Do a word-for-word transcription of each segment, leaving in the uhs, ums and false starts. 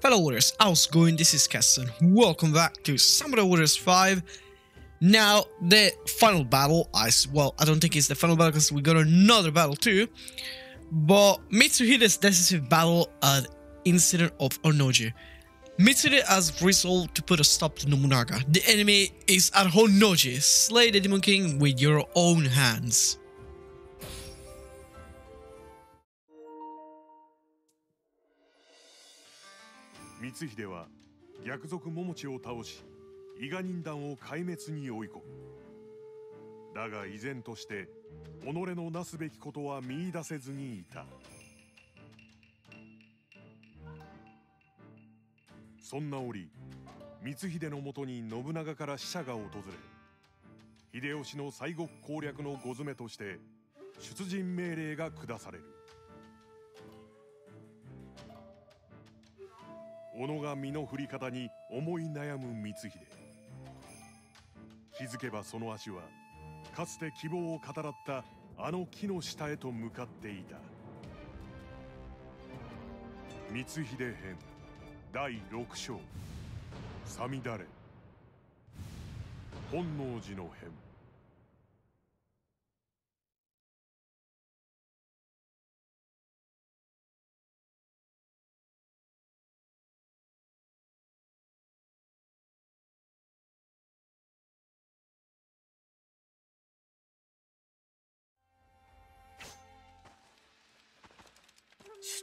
Fellow Warriors, how's it going? This is Keston. Welcome back to Samurai Warriors five. Now, the final battle, I, well, I don't think it's the final battle because we got another battle too, but Mitsuhide's decisive battle at the incident of Honnoji. Mitsuhide has resolved to put a stop to Nobunaga. The enemy is at Honnoji. Slay the Demon King with your own hands. Mitsuhide wa Yakuzoku Momochi o taoshi, Iga Nindan o kaimetsu ni oikomu. Daga izen to shite, onore no nasubeki koto wa miidasezu ni ita. Sonna ori, Mitsuhide no moto ni Nobunaga kara shisha ga otozure, Hideyoshi no saigoku kouryaku no gozume to shite, shutujin meirei ga kudasareru. 斧が身の振り方に思い悩む光秀。気づけばその足はかつて希望を語らったあの木の下へと向かっていた。光秀編だいろく章。さみだれ。本能寺の変。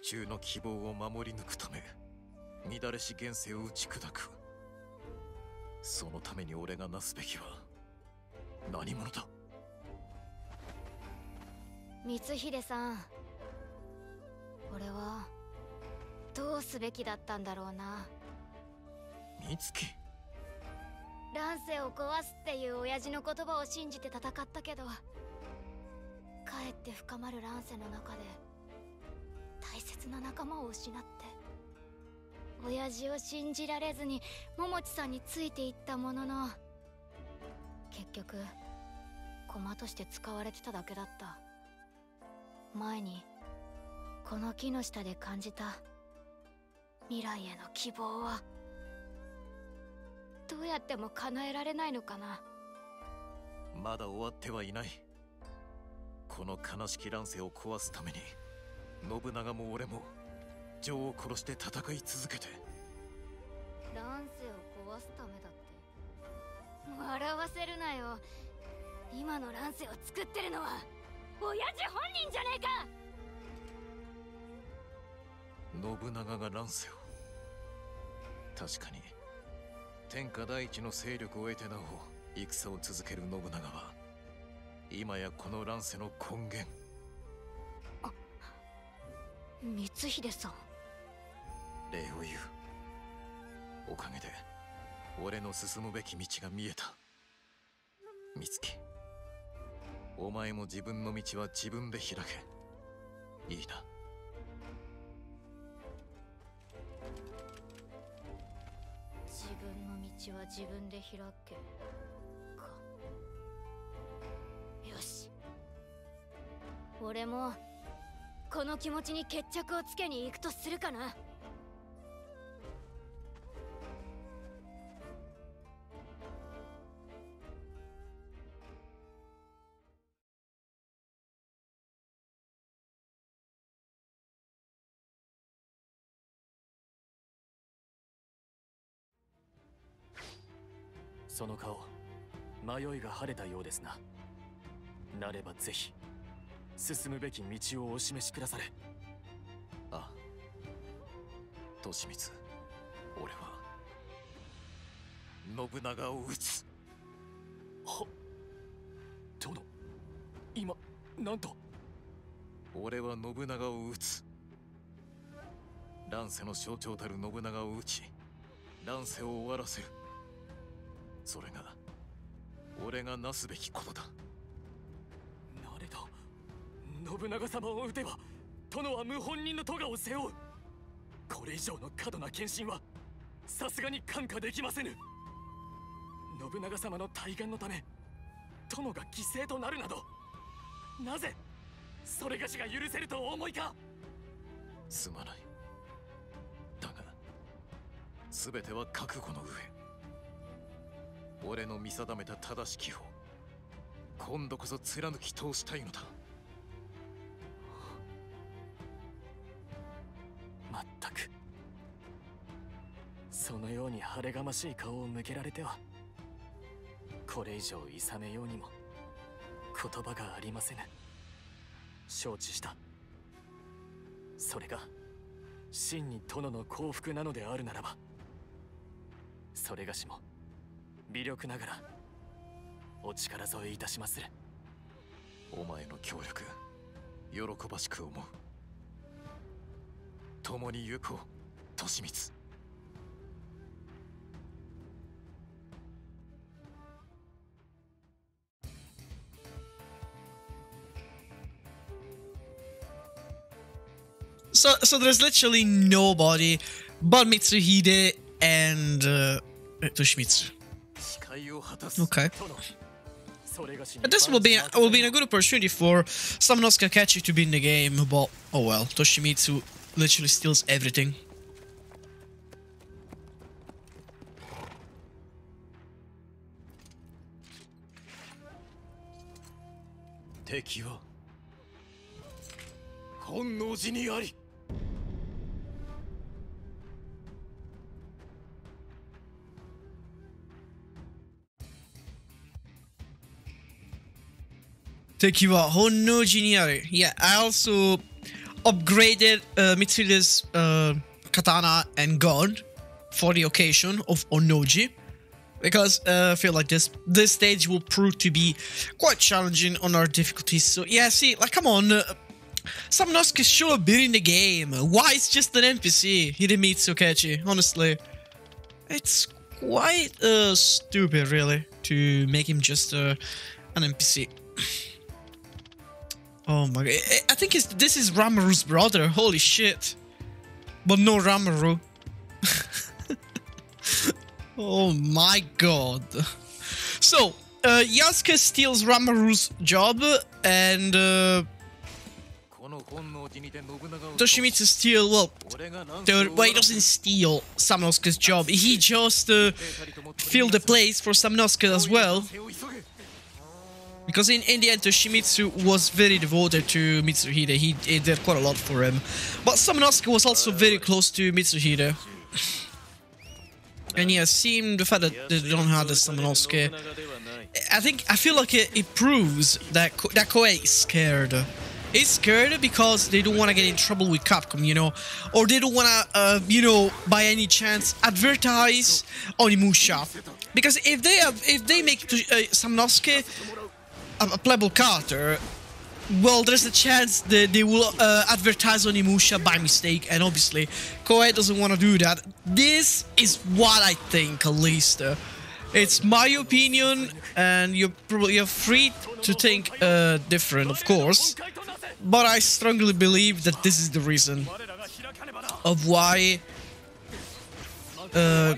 中の希望を守り抜くため乱れし現世を打ち砕くそのために俺がなすべきは何者だ光秀さん俺はどうすべきだったんだろうな美月乱世を壊すっていう親父の言葉を信じて戦ったけどかえって深まる乱世の中で 大切な仲間を失って親父を信じられずに桃地さんについていったものの結局駒として使われてただけだった前にこの木の下で感じた未来への希望はどうやっても叶えられないのかなまだ終わってはいないこの悲しき乱世を壊すために 信長も俺も女王を殺して戦い続けて乱世を壊すためだって笑わせるなよ今の乱世を作ってるのは親父本人じゃねえか信長が乱世を確かに天下第一の勢力を得てなお戦を続ける信長は今やこの乱世の根源 光秀さん礼を言うおかげで俺の進むべき道が見えた美月お前も自分の道は自分で開けいいな自分の道は自分で開けかよし俺も この気持ちに決着をつけに行くとするかなその顔迷いが晴れたようですななればぜひ 進むべき道をお示しくだされああ利光俺は信長を討つは殿今なんと俺は信長を討つ乱世の象徴たる信長を討ち乱世を終わらせるそれが俺がなすべきことだ 信長様を討てば殿は謀反人の咎を背負うこれ以上の過度な献身はさすがに看過できませぬ信長様の大願のため殿が犠牲となるなどなぜそれがしが許せるとお思いかすまないだが全ては覚悟の上。俺の見定めた正しきを今度こそ貫き通したいのだ。まったくそのように晴れがましい顔を向けられてはこれ以上いさめようにも言葉がありませぬ。承知した。それが真に殿の幸福なのであるならば、それがしも微力ながらお力添えいたしまする。お前の協力喜ばしく思う。共に行こう利光。So, so there's literally nobody but Mitsuhide and uh, Toshimitsu. Okay. And this will be will be a good opportunity for Samanosuke Kachi to be in the game, but oh well, Toshimitsu literally steals everything. Tekio Honnoji ni ari. Thank you, Honnoji ni ari. Yeah, I also upgraded uh, Mitsuhide's uh, katana and gun for the occasion of Honnoji, because uh, I feel like this this stage will prove to be quite challenging on our difficulties. So yeah, see, like, come on, uh, Samanosuke should have been in the game. Why is just an N P C? Hidemitsu Kachi, honestly, it's quite uh, stupid, really, to make him just uh, an N P C. Oh my god, I think it's, this is Ranmaru's brother, holy shit. But no Ranmaru. Oh my god. So, uh, Yasuke steals Ranmaru's job and uh, Toshimitsu steals, well, well, he doesn't steal Samanosuke's job, he just uh, filled the place for Samanosuke as well. Because in, in the end, Toshimitsu was very devoted to Mitsuhide. He, he did quite a lot for him. But Samanosuke was also very close to Mitsuhide. And yeah, seeing the fact that they don't have the Samanosuke, I think, I feel like it, it proves that, Ko that Koei is scared. It's scared because they don't want to get in trouble with Capcom, you know, or they don't want to, uh, you know, by any chance advertise Onimusha. Because if they have, if they make uh, Samanosuke a playable character, well, there's a chance that they will uh, advertise Onimusha by mistake, and obviously Koei doesn't want to do that. This is what I think, at least. Uh, it's my opinion, and you're probably you're free to think uh, different, of course, but I strongly believe that this is the reason of why uh,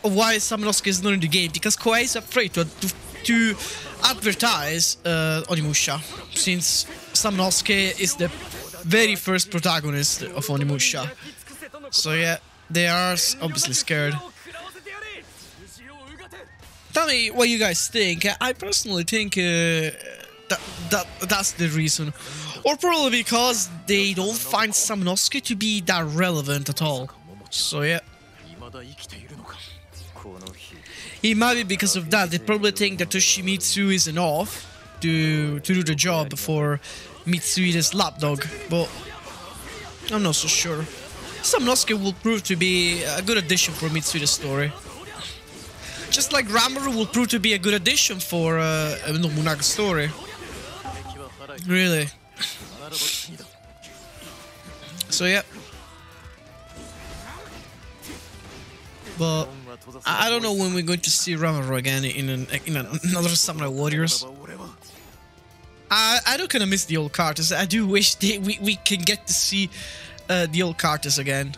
why Samanosuke is not in the game, because Koei is afraid to, to to advertise uh, Onimusha, since Samanosuke is the very first protagonist of Onimusha. So yeah, they are obviously scared. Tell me what you guys think. I personally think uh, that, that that's the reason, or probably because they don't find Samanosuke to be that relevant at all. So yeah. It might be because of that. They probably think that Toshimitsu is enough to to do the job for Mitsuhide's lapdog, but I'm not so sure. Samanosuke will prove to be a good addition for Mitsuhide's story, just like Ranmaru will prove to be a good addition for uh, Nobunaga's story. Really. So yeah. But I don't know when we're going to see Ranmaru again in, an, in another Samurai Warriors. I, I do kind of miss the old characters. I do wish they, we, we can get to see uh, the old characters again.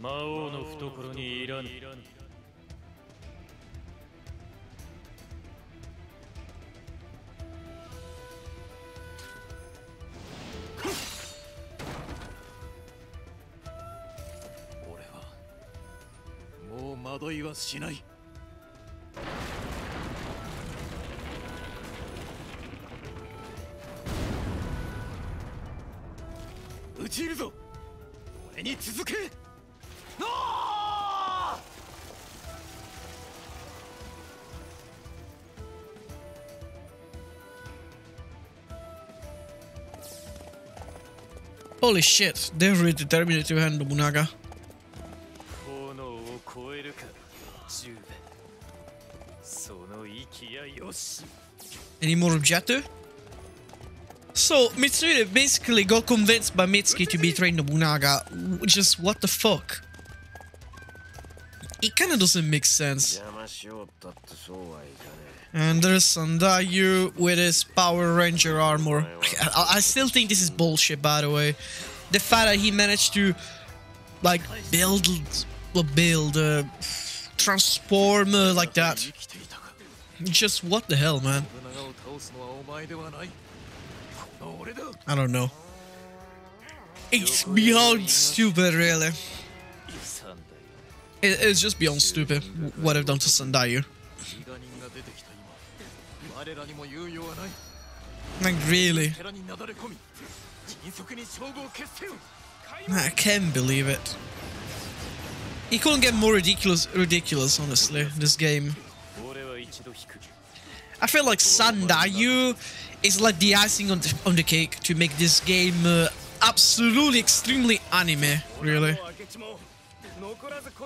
魔王の懐にいらぬ。俺はもう惑いはしない。 Holy shit, they're really determined to handle Nobunaga. Any more objective? So Mitsuhide basically got convinced by Mitsuki to betray Nobunaga, which is what the fuck. It kinda doesn't make sense. And there's Sandayu with his Power Ranger armor. I, I still think this is bullshit, by the way. The fact that he managed to, like, build, build, uh, transform uh, like that. Just what the hell, man. I don't know. It's beyond stupid, really. It, it's just beyond stupid what I've done to Sandayu. Like, really? I can't believe it. It couldn't get more ridiculous, ridiculous, honestly, this game. I feel like Sandayu is like the icing on the, on the cake to make this game uh, absolutely extremely anime, really.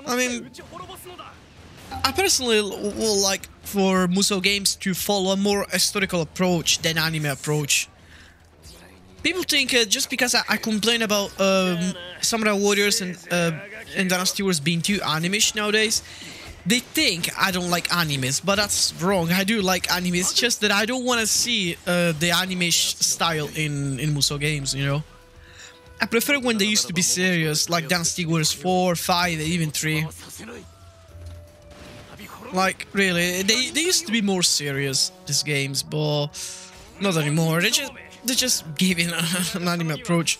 I mean, I personally would like for Musou games to follow a more historical approach than anime approach. People think uh, just because I, I complain about um, Samurai Warriors and, uh, and Dynasty Warriors being too anime-ish nowadays, they think I don't like animes, but that's wrong. I do like animes, just that I don't want to see uh, the anime style in, in Musou games, you know? I prefer when they used to be serious, like Dynasty Warriors four, five, even three. Like, really, they, they used to be more serious, these games, but not anymore. They just, they're just giving a, an anime approach.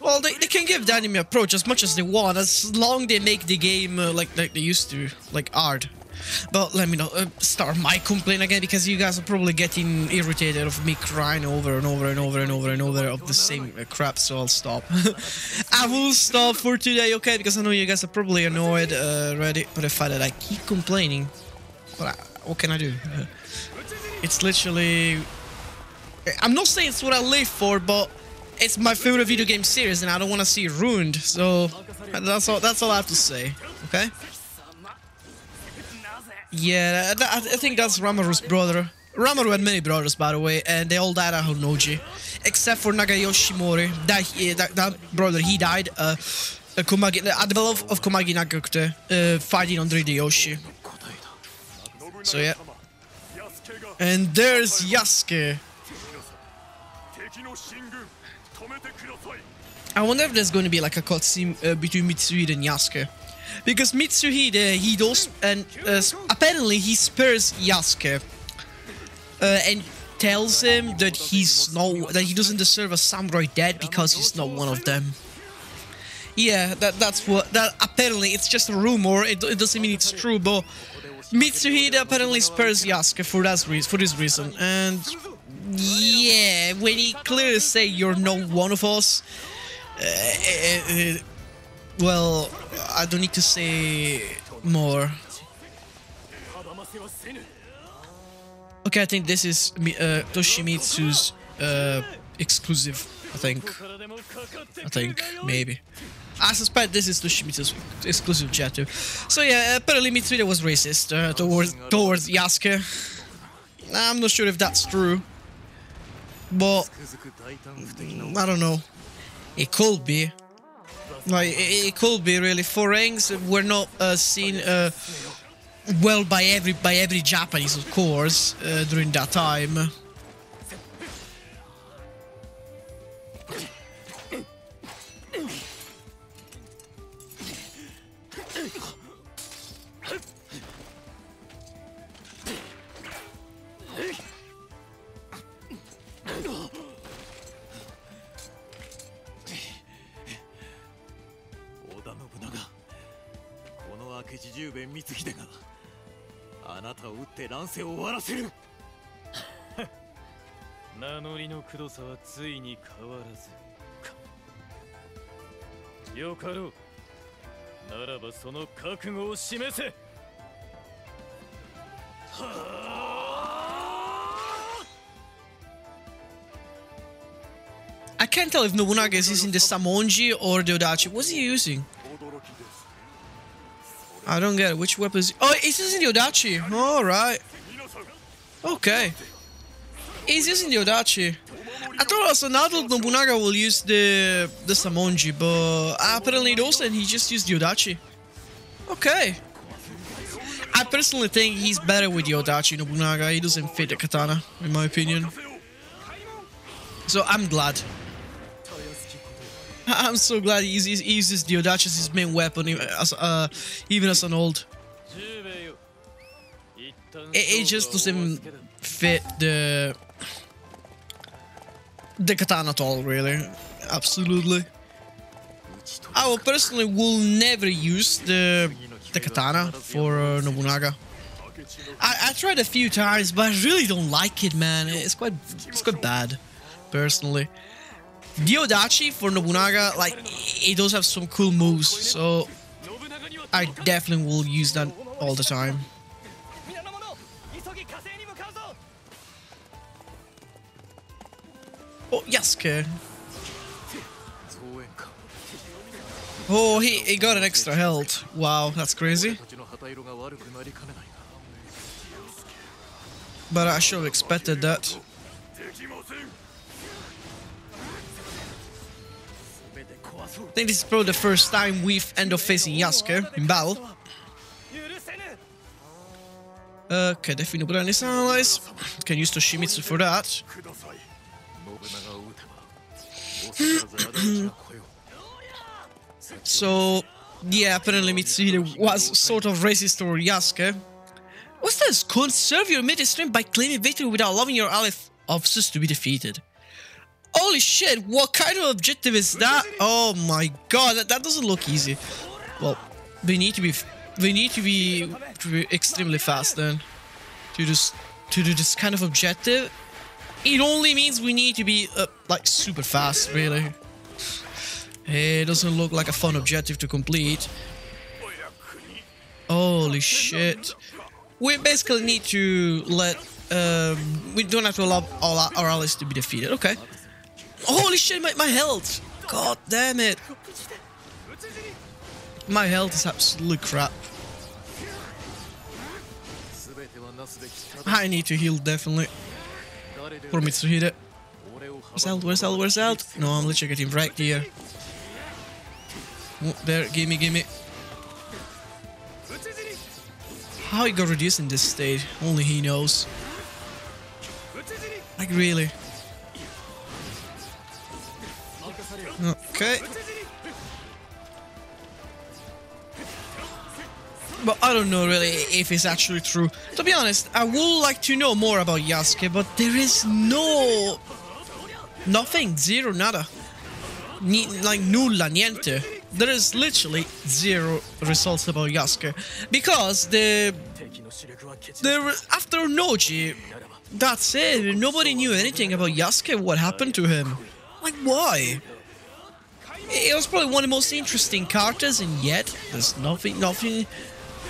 Well, they, they can give the anime approach as much as they want, as long they make the game uh, like like they used to, like hard. But let me not uh, start my complaint again, because you guys are probably getting irritated of me crying over and over and over and over and over of the same uh, crap, so I'll stop. I will stop for today, okay, because I know you guys are probably annoyed uh, already by the fact that I keep complaining. But I, what can I do? Uh, it's literally... I'm not saying it's what I live for, but... it's my favorite video game series, and I don't want to see it ruined. So that's all. That's all I have to say. Okay. Yeah, that, I think that's Ramaru's brother. Ranmaru had many brothers, by the way, and they all died at Honnoji, except for Nagayoshi Mori. That he, that, that brother, he died uh, at Komagi, at the Battle of, of Komaki-Nagakute, uh, fighting under Hideyoshi. So yeah. And there's Yasuke. I wonder if there's going to be like a cutscene uh, between Mitsuhide and Yasuke, because Mitsuhide he does, and uh, apparently he spares Yasuke uh, and tells him that he's not, that he doesn't deserve a samurai death because he's not one of them. Yeah, that that's what that apparently it's just a rumor. It, it doesn't mean it's true, but Mitsuhide apparently spares Yasuke for that reason, for this reason, and yeah, when he clearly say you're not one of us. Uh, uh, uh, well, I don't need to say more. Okay, I think this is uh, Toshimitsu's uh, exclusive, I think. I think, maybe. I suspect this is Toshimitsu's exclusive chapter. So yeah, apparently Mitsuhide was racist uh, towards, towards Yasuke. I'm not sure if that's true. But, I don't know. It could be, like it, it could be really. Foreigners were not uh, seen uh, well by every by every Japanese, of course, uh, during that time. 口十兵衛光秀があなたを撃って乱世を終わらせる。名乗りのくどさはついに変わらずか。よかろう。ならばその覚悟を示せ。はあ。 I can't tell if Nobunaga is using the Samonji or the Odachi. What's he using? I don't get it. Which weapon is he? Oh, he's using the Odachi. Alright. Okay. He's using the Odachi. I thought also now that Nobunaga will use the, the Samonji, but apparently it also, and he just used the Odachi. Okay. I personally think he's better with the Odachi, Nobunaga. He doesn't fit the katana, in my opinion. So I'm glad. I'm so glad he uses, he uses the Odachi as his main weapon, as, uh, even as an old. It, it just doesn't fit the the katana at all, really. Absolutely. I will personally will never use the the katana for uh, Nobunaga. I, I tried a few times, but I really don't like it, man. It's quite it's quite bad, personally. The Odachi for Nobunaga, like, he does have some cool moves, so I definitely will use that all the time. Oh, Yasuke. Oh, he, he got an extra health. Wow, that's crazy. But I should have expected that. I think this is probably the first time we've ended up facing Yasuke in battle. Okay, definitely Nobunaga is analyzed. Can use Toshimitsu for that. So, yeah, apparently Mitsuhide was sort of racist toward Yasuke. What's this? Conserve your mid strength by claiming victory without allowing your ally officers to be defeated. Holy shit, what kind of objective is that? Oh my god, that, that doesn't look easy. Well, they need to be they need to be, to be extremely fast then to just to do this kind of objective. It only means we need to be uh, like super fast, really. It doesn't look like a fun objective to complete. Holy shit. We basically need to let um, we don't have to allow all our, our allies to be defeated. Okay. Holy shit, my, my health! God damn it! My health is absolute crap. I need to heal, definitely. For Mitsuhide. Where's health? Where's health? Where's health? No, I'm literally getting wrecked here. Oh, there, gimme, gimme. How he got reduced in this state, only he knows. Like, really? Okay. But I don't know really if it's actually true. To be honest, I would like to know more about Yasuke, but there is no... Nothing, zero, nada. Ni like nulla, niente. There is literally zero results about Yasuke. Because the... the after Honnoji, that's it. Nobody knew anything about Yasuke, what happened to him. Like, why? It was probably one of the most interesting characters, and yet there's nothing, nothing,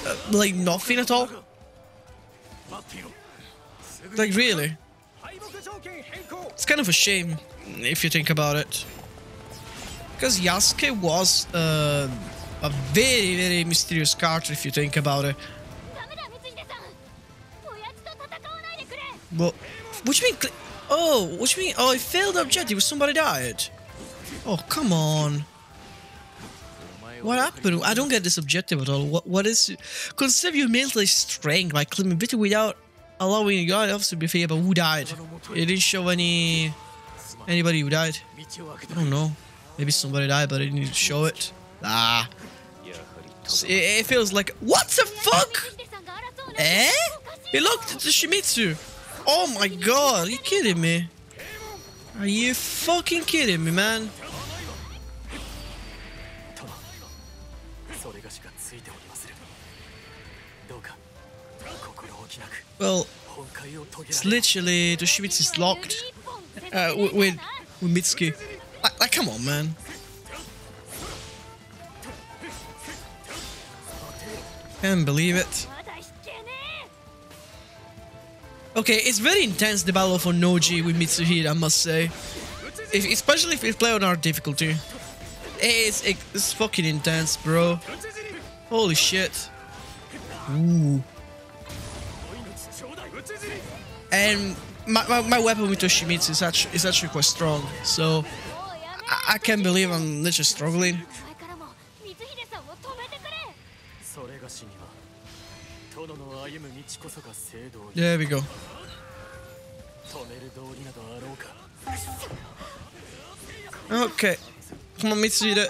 uh, like nothing at all. Like, really? It's kind of a shame if you think about it. Because Yasuke was uh, a very, very mysterious character if you think about it. Well, which means. Oh, which means. Oh, I failed the objective, somebody died. Oh, come on. What happened? I don't get this objective at all. What? What is... Conserve your mental strength by claiming victory without allowing your officer to be fair, but who died? It didn't show any... anybody who died. I don't know. Maybe somebody died, but it didn't show it. Ah. It feels like... What the fuck? Eh? He looked at the Toshimitsu. Oh my god, are you kidding me? Are you fucking kidding me, man? Well, it's literally Toshimitsu is locked uh, with, with Mitsuki. Like, like, come on, man. Can't believe it. Okay, it's very intense, the battle of Honnoji with Mitsuhide, I must say. If, especially if you play on hard difficulty. It's, it's fucking intense, bro. Holy shit. Ooh. And my, my, my weapon with Toshimitsu is actually, is actually quite strong, so I, I can't believe I'm literally struggling. There we go. Okay. Come on, Mitsuhide.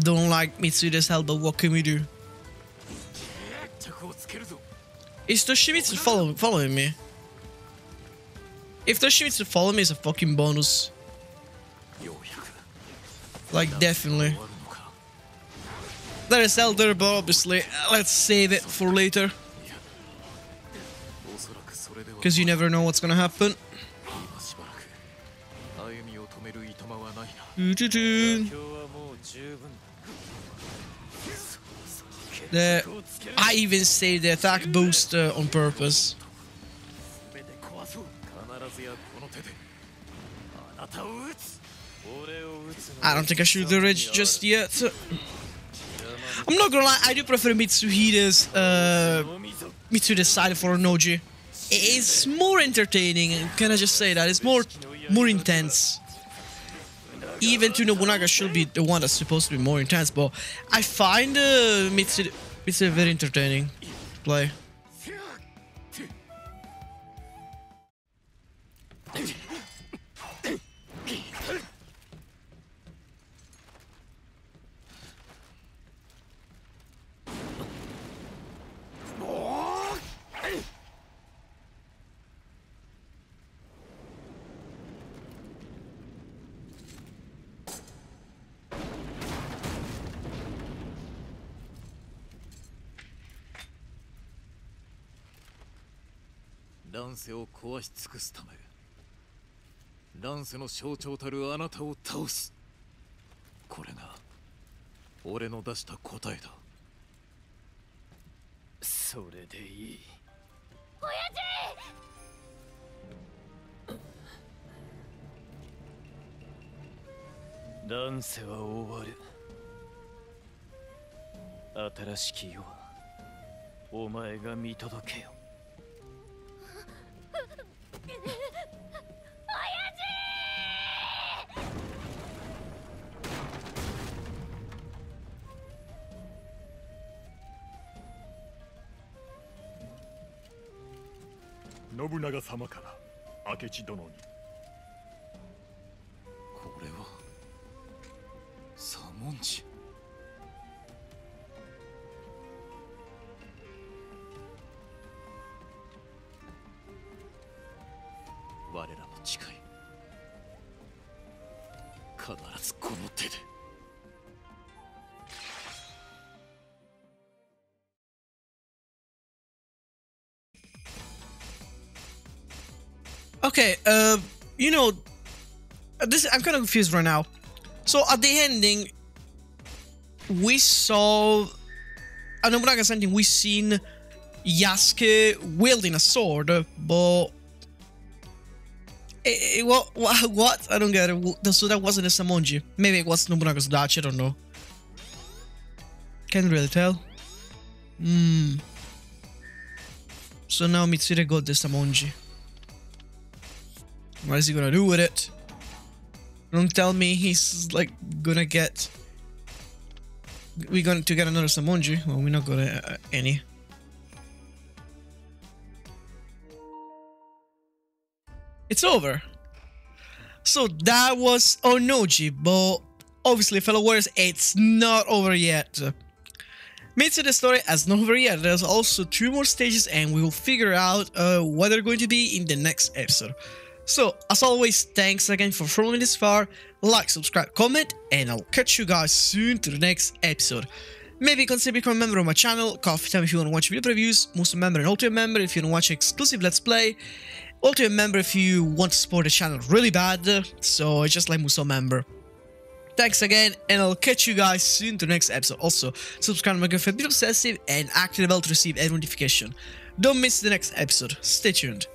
Don't like Mitsuhide's help, but what can we do? Is Toshimitsu follow following me? If Toshimitsu follow me, it's a fucking bonus. Like, definitely. There is Elder, but obviously, let's save it for later. Because you never know what's gonna happen. The, I even saved the attack boost uh, on purpose. I don't think I should do Ridge just yet. I'm not gonna lie, I do prefer Mitsuhide's uh, Mitsuhide's side for Honnoji. It's more entertaining, can I just say that? It's more more intense. Even to Nobunaga should be the one that's supposed to be more intense, but I find uh, Mitsuhide, Mitsuhide very entertaining to play. Danse 信長様から明智殿にこれはサモンジ我らの誓い必ずこの手で Okay, uh, you know, this I'm kind of confused right now. So at the ending, we saw, at Nobunaga's ending, we seen Yasuke wielding a sword, but it, it, what, what? What? I don't get it. So that wasn't a Samonji. Maybe it was Nobunaga's Odachi. I don't know. Can't really tell. Hmm. So now Mitsuhide got the Samonji. What is he gonna do with it? Don't tell me he's like gonna get. We're going to get another Samonji. Well, we're not gonna uh, any. It's over. So that was Honnoji, but obviously, fellow warriors, it's not over yet. Mitsuhide story has not over yet. There's also two more stages, and we will figure out uh, what they're going to be in the next episode. So, as always, thanks again for following this far, like, subscribe, comment, and I'll catch you guys soon to the next episode. Maybe consider becoming a member of my channel, coffee time if you want to watch video previews, Muslim member and Ultimate member if you want to watch exclusive Let's Play, Ultimate member if you want to support the channel really bad, so it's just like Muslim member. Thanks again, and I'll catch you guys soon to the next episode. Also, subscribe to my channel if you're obsessive, and activate the bell to receive every notification. Don't miss the next episode. Stay tuned.